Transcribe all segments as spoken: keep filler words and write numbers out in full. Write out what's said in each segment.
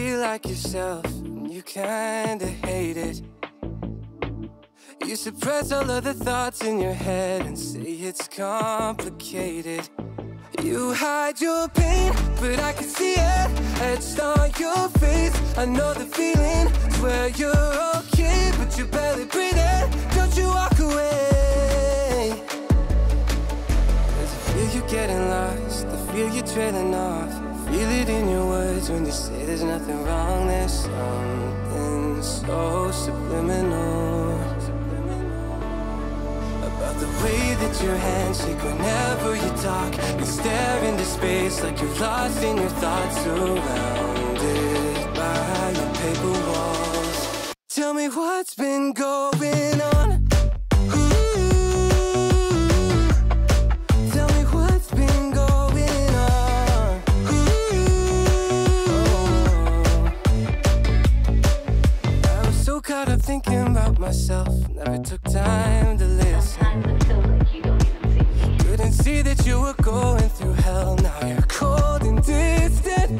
feel like yourself, and you kinda hate it. You suppress all of the thoughts in your head and say it's complicated. You hide your pain, but I can see it etched on your face. I know the feeling, swear you're okay, but you're barely breathing. Don't you walk away. There's a feel you're getting lost, the feel you're trailing off. Feel it in your words when you say there's nothing wrong. There's something so subliminal about the way that your hands shake whenever you talk. You stare into space like you're lost in your thoughts, surrounded by your paper walls. Tell me what's been going on. Caught up thinking about myself, never took time to listen. Sometimes I feel like you don't even see me. Couldn't see that you were going through hell. Now you're cold and distant.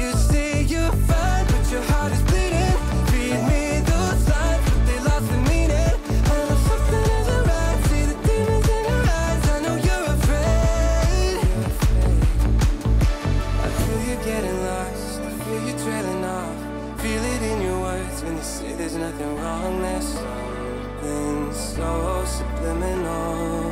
You say you're fine, but your heart is bleeding. Feed me those lines, but they lost the meaning. I know something isn't right. See the demons in your eyes. I know you're afraid. I feel you're getting lost. I feel you trailing off. Feel it in your words when you say there's nothing wrong. There's something so subliminal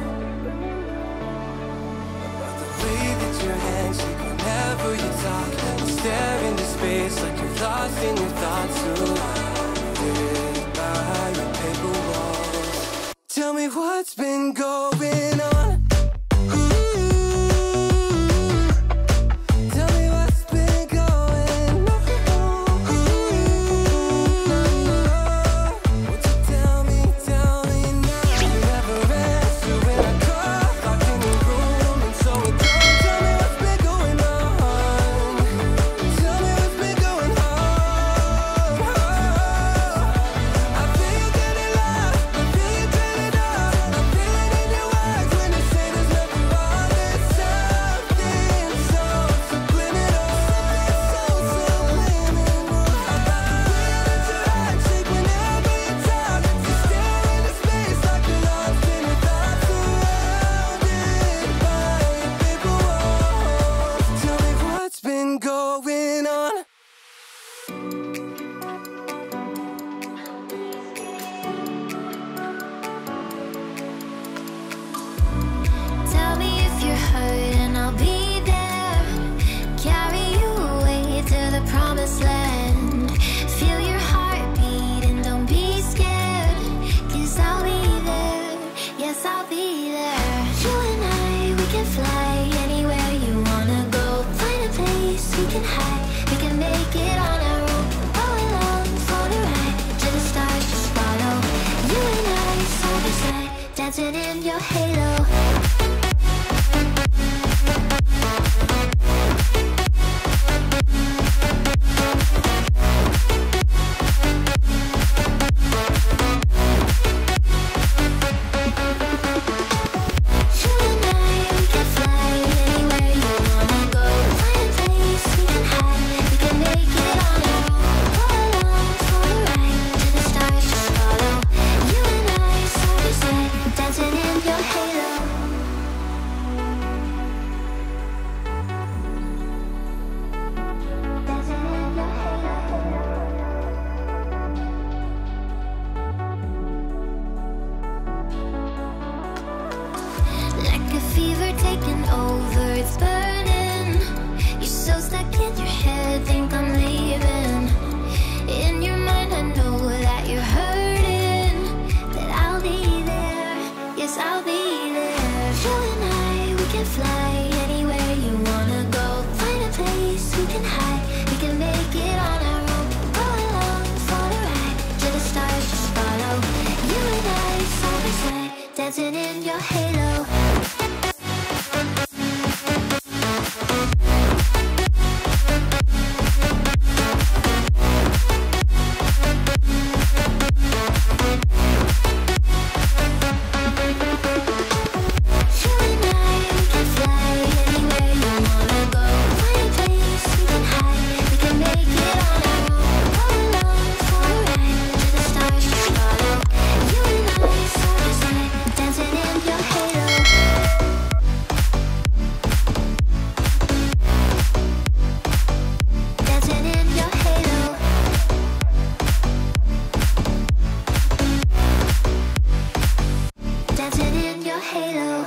about the way that your hands shake whenever you talk. You stare into space like you're lost in your thoughts, surrounded by your paper walls. Tell me what's been going on. Dancing in your halo. Dancing in your halo. Make halo.